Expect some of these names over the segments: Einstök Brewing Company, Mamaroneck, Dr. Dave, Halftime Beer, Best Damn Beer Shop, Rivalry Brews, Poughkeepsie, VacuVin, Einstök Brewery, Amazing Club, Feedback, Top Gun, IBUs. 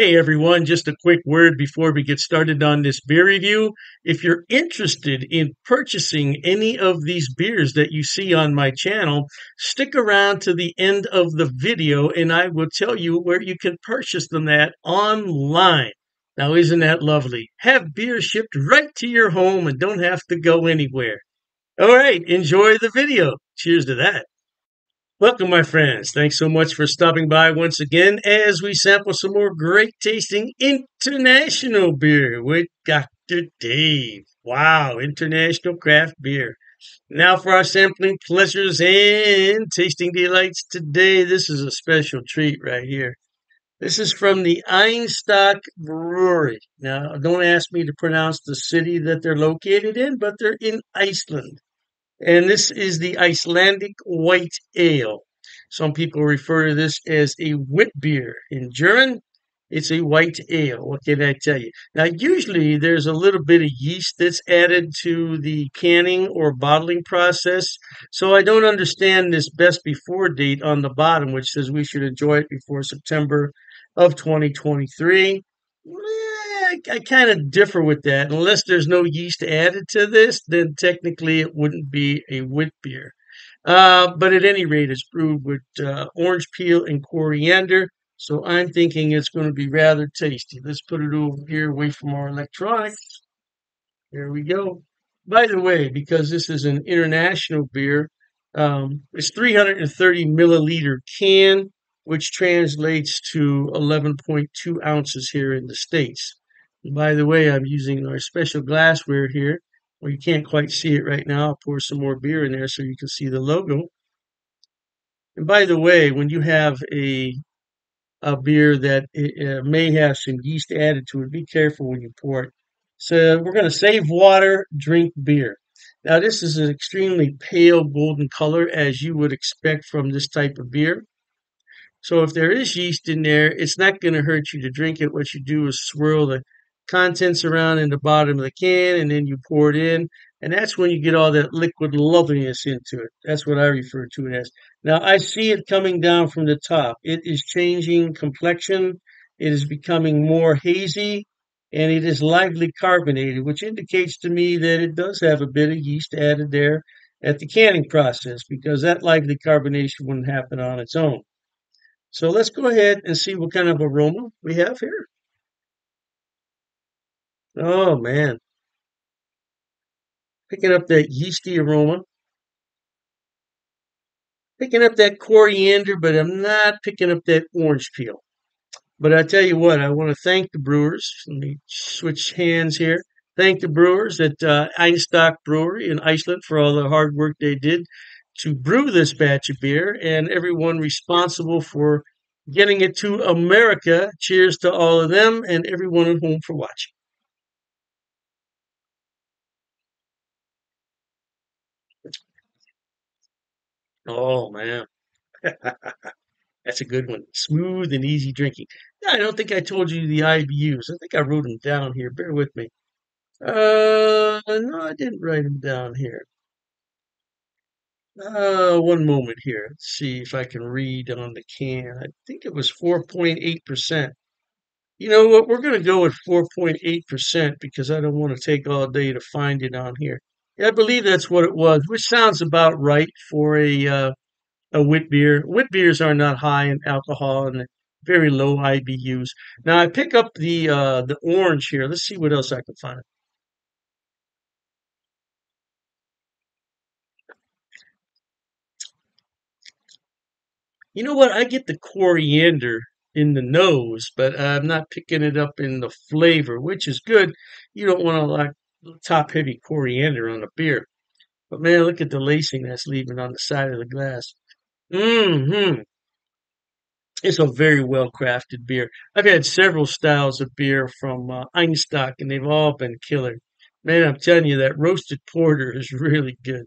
Hey everyone, just a quick word before we get started on this beer review. If you're interested in purchasing any of these beers that you see on my channel, stick around to the end of the video and I will tell you where you can purchase them at online. Now isn't that lovely? Have beer shipped right to your home and don't have to go anywhere. All right, enjoy the video. Cheers to that. Welcome, my friends. Thanks so much for stopping by once again as we sample some more great-tasting international beer with Dr. Dave. Wow, international craft beer. Now for our sampling pleasures and tasting delights today. This is a special treat right here. This is from the Einstök Brewery. Now, don't ask me to pronounce the city that they're located in, but they're in Iceland. And this is the Icelandic White Ale. Some people refer to this as a wit beer. In German, it's a white ale. What can I tell you? Now, usually there's a little bit of yeast that's added to the canning or bottling process. So I don't understand this best before date on the bottom, which says we should enjoy it before September of 2023. I kind of differ with that. Unless there's no yeast added to this, then technically it wouldn't be a wit beer. But at any rate, it's brewed with orange peel and coriander. So I'm thinking it's going to be rather tasty. Let's put it over here away from our electronics. There we go. By the way, because this is an international beer, it's 330 milliliter can, which translates to 11.2 ounces here in the States. By the way, I'm using our special glassware here. Well, you can't quite see it right now. I'll pour some more beer in there so you can see the logo. And by the way, when you have a beer that may have some yeast added to it, be careful when you pour it. So we're going to save water, drink beer. Now, this is an extremely pale golden color, as you would expect from this type of beer. So if there is yeast in there, it's not going to hurt you to drink it. What you do is swirl the contents around in the bottom of the can, and then you pour it in, and that's when you get all that liquid loveliness into it. That's what I refer to it as. Now, I see it coming down from the top. It is changing complexion. It is becoming more hazy, and it is lightly carbonated, which indicates to me that it does have a bit of yeast added there at the canning process, because that lively carbonation wouldn't happen on its own. So let's go ahead and see what kind of aroma we have here. Oh, man. Picking up that yeasty aroma. Picking up that coriander, but I'm not picking up that orange peel. But I tell you what, I want to thank the brewers. Let me switch hands here. Thank the brewers at Einstök Brewery in Iceland for all the hard work they did to brew this batch of beer, and everyone responsible for getting it to America. Cheers to all of them and everyone at home for watching. Oh, man. That's a good one. Smooth and easy drinking. I don't think I told you the IBUs. I think I wrote them down here. Bear with me. No, I didn't write them down here. One moment here. Let's see if I can read on the can. I think it was 4.8%. You know what? We're going to go with 4.8% because I don't want to take all day to find it on here. I believe that's what it was, which sounds about right for a wit beer. Wit beers are not high in alcohol and very low IBUs. Now I pick up the orange here. Let's see what else I can find. You know what? I get the coriander in the nose, but I'm not picking it up in the flavor, which is good. You don't want to like top-heavy coriander on a beer. But, man, look at the lacing that's leaving on the side of the glass. It's a very well-crafted beer. I've had several styles of beer from Einstök, and they've all been killer. Man, I'm telling you, that roasted porter is really good.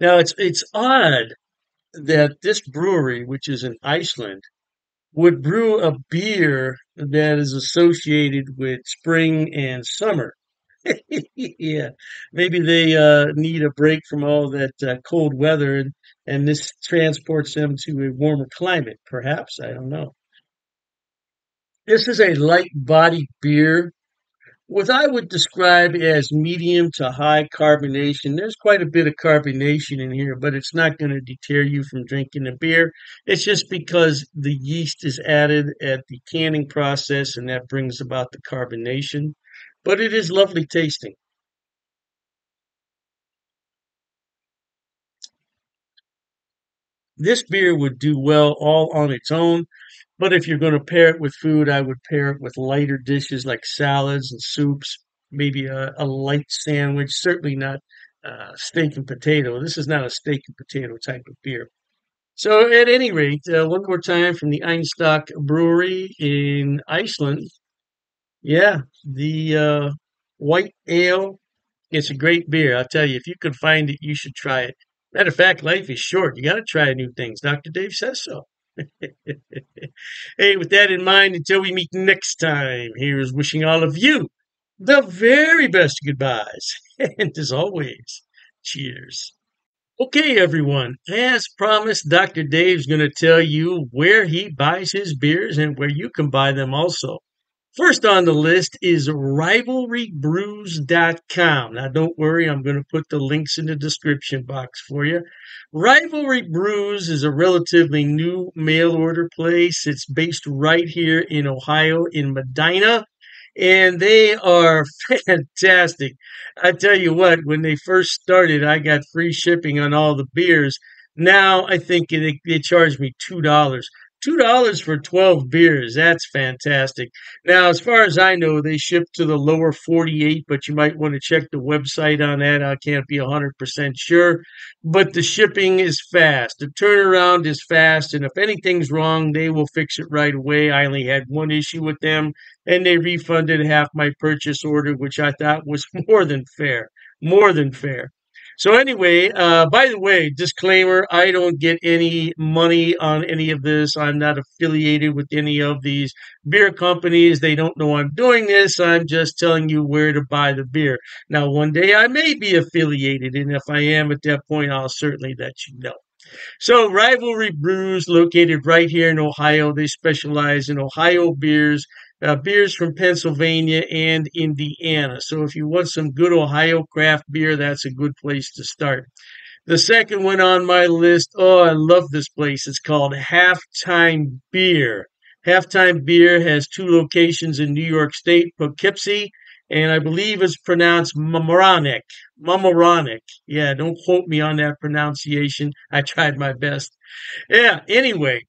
Now, it's odd that this brewery, which is in Iceland, would brew a beer that is associated with spring and summer. Yeah, maybe they need a break from all that cold weather, and this transports them to a warmer climate, perhaps. I don't know. This is a light body beer, what I would describe as medium to high carbonation. There's quite a bit of carbonation in here, but it's not going to deter you from drinking the beer. It's just because the yeast is added at the canning process, and that brings about the carbonation. But it is lovely tasting. This beer would do well all on its own, but if you're going to pair it with food, I would pair it with lighter dishes like salads and soups, maybe a light sandwich, certainly not steak and potato. This is not a steak and potato type of beer. So at any rate, one more time from the Einstök Brewery in Iceland. Yeah, the white ale, it's a great beer. I'll tell you, if you can find it, you should try it. Matter of fact, life is short. You got to try new things. Dr. Dave says so. Hey, with that in mind, until we meet next time, here's wishing all of you the very best goodbyes. And as always, cheers. Okay, everyone. As promised, Dr. Dave's going to tell you where he buys his beers and where you can buy them also. First on the list is rivalrybrews.com. Now, don't worry, I'm going to put the links in the description box for you. Rivalry Brews is a relatively new mail-order place. It's based right here in Ohio, in Medina, and they are fantastic. I tell you what, when they first started, I got free shipping on all the beers. Now, I think they charge me $2. $2 for 12 beers. That's fantastic. Now, as far as I know, they ship to the lower 48, but you might want to check the website on that. I can't be 100% sure. But the shipping is fast. The turnaround is fast. And if anything's wrong, they will fix it right away. I only had one issue with them, and they refunded half my purchase order, which I thought was more than fair. More than fair. So anyway, by the way, disclaimer, I don't get any money on any of this. I'm not affiliated with any of these beer companies. They don't know I'm doing this. I'm just telling you where to buy the beer. Now, one day I may be affiliated, and if I am at that point, I'll certainly let you know. So Rivalry Brews, located right here in Ohio. They specialize in Ohio beers. Beers from Pennsylvania and Indiana. So if you want some good Ohio craft beer, that's a good place to start. The second one on my list, oh, I love this place. It's called Halftime Beer. Halftime Beer has two locations in New York State, Poughkeepsie, and I believe it's pronounced Mamaroneck. Mamaroneck. Yeah, don't quote me on that pronunciation. I tried my best. Yeah, anyway.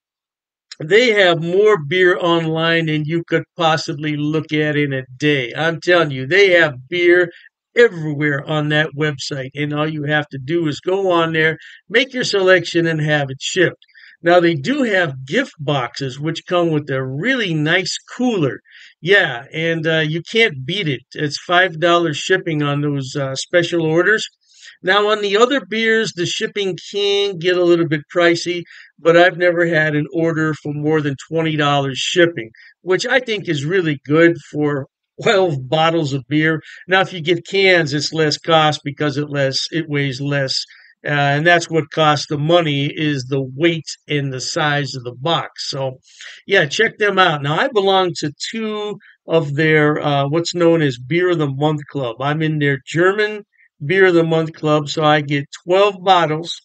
They have more beer online than you could possibly look at in a day. I'm telling you, they have beer everywhere on that website. And all you have to do is go on there, make your selection, and have it shipped. Now, they do have gift boxes, which come with a really nice cooler. Yeah, and you can't beat it. It's $5 shipping on those special orders. Now, on the other beers, the shipping can get a little bit pricey, but I've never had an order for more than $20 shipping, which I think is really good for 12 bottles of beer. Now, if you get cans, it's less cost because it weighs less, and that's what costs the money is the weight and the size of the box. So, yeah, check them out. Now, I belong to two of their what's known as Beer of the Month Club. I'm in their German Beer of the Month Club, so I get 12 bottles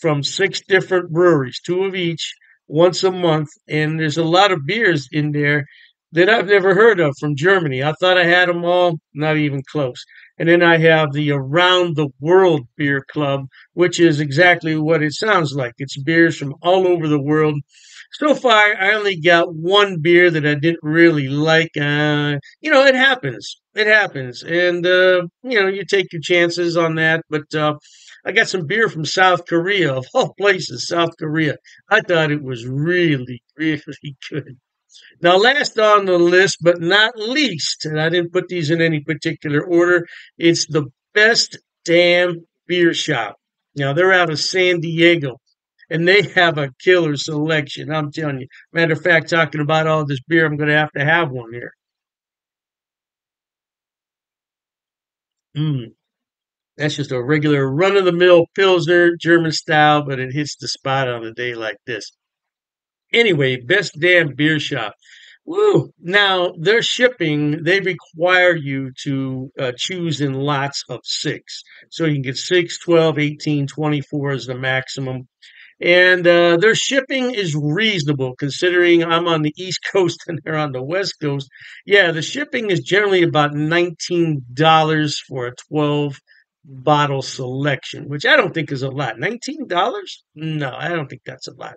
from 6 different breweries, 2 of each, once a month, and there's a lot of beers in there that I've never heard of from Germany. I thought I had them all, not even close. And then I have the Around the World Beer Club, which is exactly what it sounds like. It's beers from all over the world. So far, I only got one beer that I didn't really like. You know, it happens. It happens. And, you know, you take your chances on that. But I got some beer from South Korea, of all places, South Korea. I thought it was really, really good. Now, last on the list, but not least, and I didn't put these in any particular order, it's the Best Damn Beer Shop. Now, they're out of San Diego. And they have a killer selection, I'm telling you. Matter of fact, talking about all this beer, I'm going to have one here. That's just a regular run-of-the-mill Pilsner, German style, but it hits the spot on a day like this. Anyway, Best Damn Beer Shop. Woo! Now, their shipping, they require you to choose in lots of 6. So you can get 6, 12, 18, 24 is the maximum. And their shipping is reasonable, considering I'm on the East Coast and they're on the West Coast. Yeah, the shipping is generally about $19 for a 12-bottle selection, which I don't think is a lot. $19? No, I don't think that's a lot.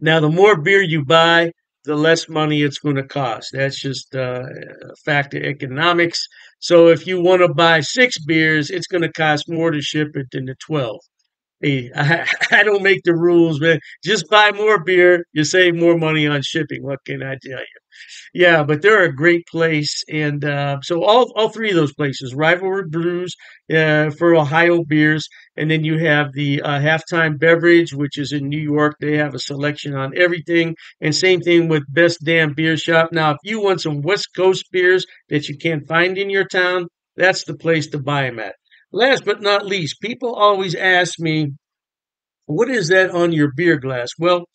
Now, the more beer you buy, the less money it's going to cost. That's just a fact of economics. So if you want to buy 6 beers, it's going to cost more to ship it than the 12. Hey, I don't make the rules, man. Just buy more beer. You save more money on shipping. What can I tell you? Yeah, but they're a great place. And so all 3 of those places, Rivalry Brews for Ohio beers. And then you have the Halftime Beverage, which is in New York. They have a selection on everything. And same thing with Best Damn Beer Shop. Now, if you want some West Coast beers that you can't find in your town, that's the place to buy them at. Last but not least, people always ask me, what is that on your beer glass? Well,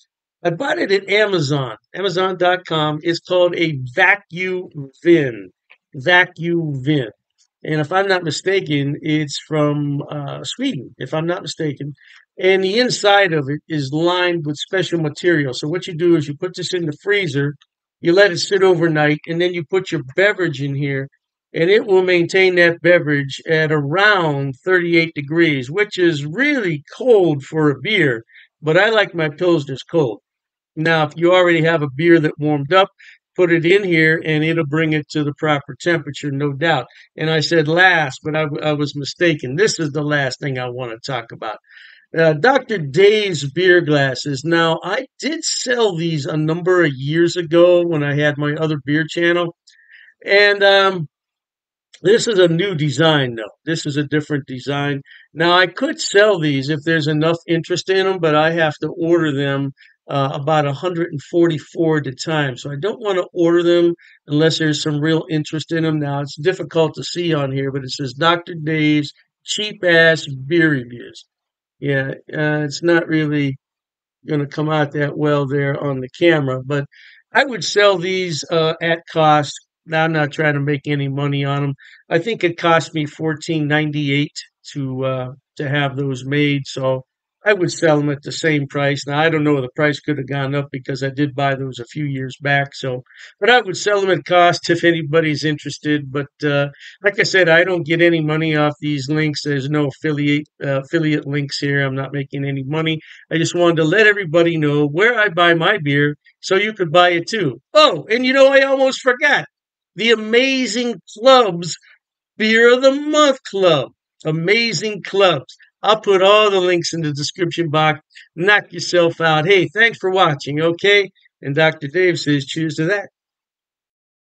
I bought it at Amazon, Amazon.com. It's called a VacuVin, VacuVin. And if I'm not mistaken, it's from Sweden, if I'm not mistaken. And the inside of it is lined with special material. So what you do is you put this in the freezer, you let it sit overnight, and then you put your beverage in here. And it will maintain that beverage at around 38 degrees, which is really cold for a beer. But I like my Pilsners cold. Now, if you already have a beer that warmed up, put it in here and it'll bring it to the proper temperature, no doubt. And I said last, but I was mistaken. This is the last thing I want to talk about. Dr. Dave's beer glasses. Now, I did sell these a number of years ago when I had my other beer channel. And this is a new design, though. This is a different design. Now, I could sell these if there's enough interest in them, but I have to order them about 144 at a time. So I don't want to order them unless there's some real interest in them. Now, it's difficult to see on here, but it says Dr. Dave's cheap-ass beer reviews. Yeah, it's not really going to come out that well there on the camera, but I would sell these at cost. Now, I'm not trying to make any money on them. I think it cost me $14.98 to have those made, so I would sell them at the same price. Now, I don't know if the price could have gone up because I did buy those a few years back. So, but I would sell them at cost if anybody's interested. But like I said, I don't get any money off these links. There's no affiliate links here. I'm not making any money. I just wanted to let everybody know where I buy my beer so you could buy it too. Oh, and you know, I almost forgot. The Amazing Clubs Beer of the Month Club. Amazing Clubs. I'll put all the links in the description box. Knock yourself out. Hey, thanks for watching, okay? And Dr. Dave says cheers to that.